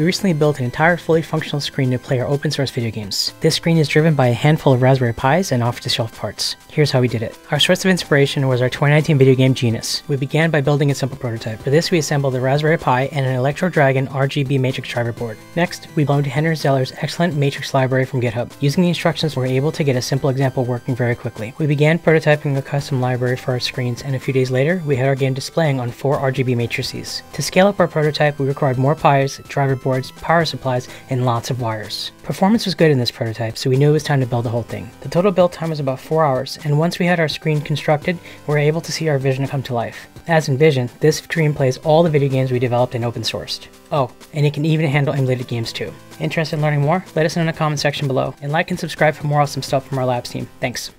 We recently built an entire fully functional screen to play our open source video games. This screen is driven by a handful of Raspberry Pis and off-the-shelf parts. Here's how we did it. Our source of inspiration was our 2019 video game Genus. We began by building a simple prototype. For this, we assembled a Raspberry Pi and an ElectroDragon RGB matrix driver board. Next, we loaned Henry Zeller's excellent matrix library from Github. Using the instructions, we were able to get a simple example working very quickly. We began prototyping a custom library for our screens, and a few days later, we had our game displaying on 4 RGB matrices. To scale up our prototype, we required more Pis, driver boards, power supplies, and lots of wires. Performance was good in this prototype, so we knew it was time to build the whole thing. The total build time was about 4 hours, and once we had our screen constructed, we were able to see our vision come to life. As envisioned, this screen plays all the video games we developed and open sourced. Oh, and it can even handle emulated games too. Interested in learning more? Let us know in the comment section below, and like and subscribe for more awesome stuff from our labs team. Thanks.